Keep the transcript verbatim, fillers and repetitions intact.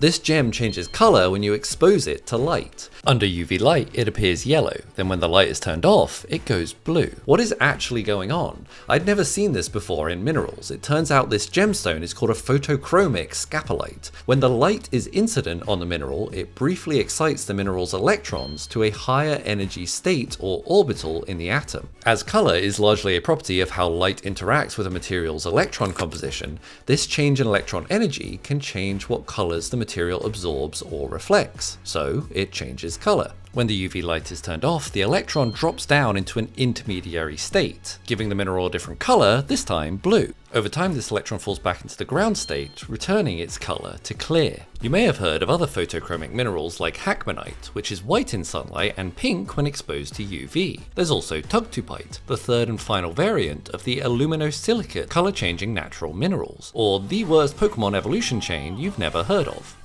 This gem changes colour when you expose it to light. Under U V light, it appears yellow, then when the light is turned off, it goes blue. What is actually going on? I'd never seen this before in minerals. It turns out this gemstone is called a photochromic scapolite. When the light is incident on the mineral, it briefly excites the mineral's electrons to a higher energy state or orbital in the atom. As colour is largely a property of how light interacts with a material's electron composition, this change in electron energy can change what colours the material material absorbs or reflects, so it changes color. When the U V light is turned off, the electron drops down into an intermediary state, giving the mineral a different color, this time blue. Over time, this electron falls back into the ground state, returning its color to clear. You may have heard of other photochromic minerals like Hackmanite, which is white in sunlight and pink when exposed to U V. There's also Tugtupite, the third and final variant of the aluminosilicate color-changing natural minerals, or the worst Pokemon evolution chain you've never heard of.